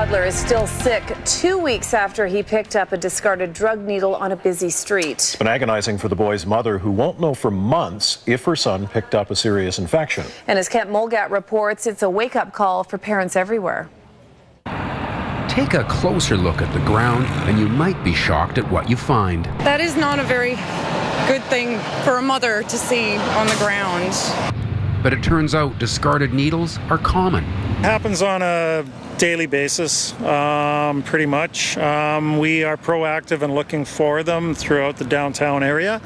toddler is still sick 2 weeks after he picked up a discarded drug needle on a busy street. It's been agonizing for the boy's mother, who won't know for months if her son picked up a serious infection. And as Kent Molgat reports, it's a wake-up call for parents everywhere. Take a closer look at the ground and you might be shocked at what you find. That is not a very good thing for a mother to see on the ground. But it turns out discarded needles are common. It happens on a daily basis, pretty much. We are proactive in looking for them throughout the downtown area.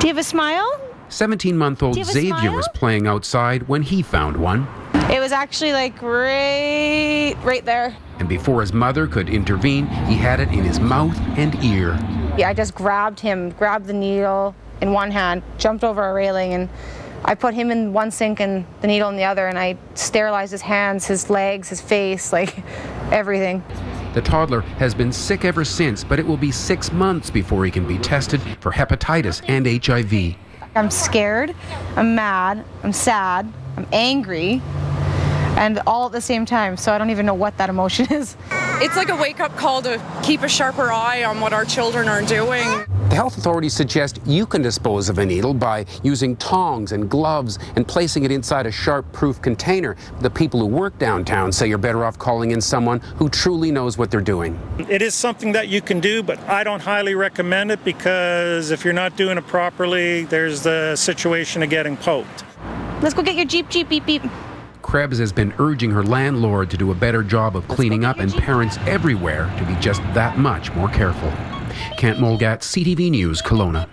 Do you have a smile? 17-month-old Xavier was playing outside when he found one. It was actually like right there. And before his mother could intervene, he had it in his mouth and ear. Yeah, I just grabbed the needle in one hand, jumped over a railing, and I put him in one sink and the needle in the other, and I sterilized his hands, his legs, his face, like everything. The toddler has been sick ever since, but it will be 6 months before he can be tested for hepatitis and HIV. I'm scared, I'm mad, I'm sad, I'm angry, and all at the same time, so I don't even know what that emotion is. It's like a wake-up call to keep a sharper eye on what our children are doing. The health authorities suggest you can dispose of a needle by using tongs and gloves and placing it inside a sharp-proof container. The people who work downtown say you're better off calling in someone who truly knows what they're doing. It is something that you can do, but I don't highly recommend it, because if you're not doing it properly, there's the situation of getting poked. Let's go get your Jeep, Jeep, beep, beep. Krebs has been urging her landlord to do a better job of cleaning up, and parents everywhere to be just that much more careful. Kent Molgat, CTV News, Kelowna.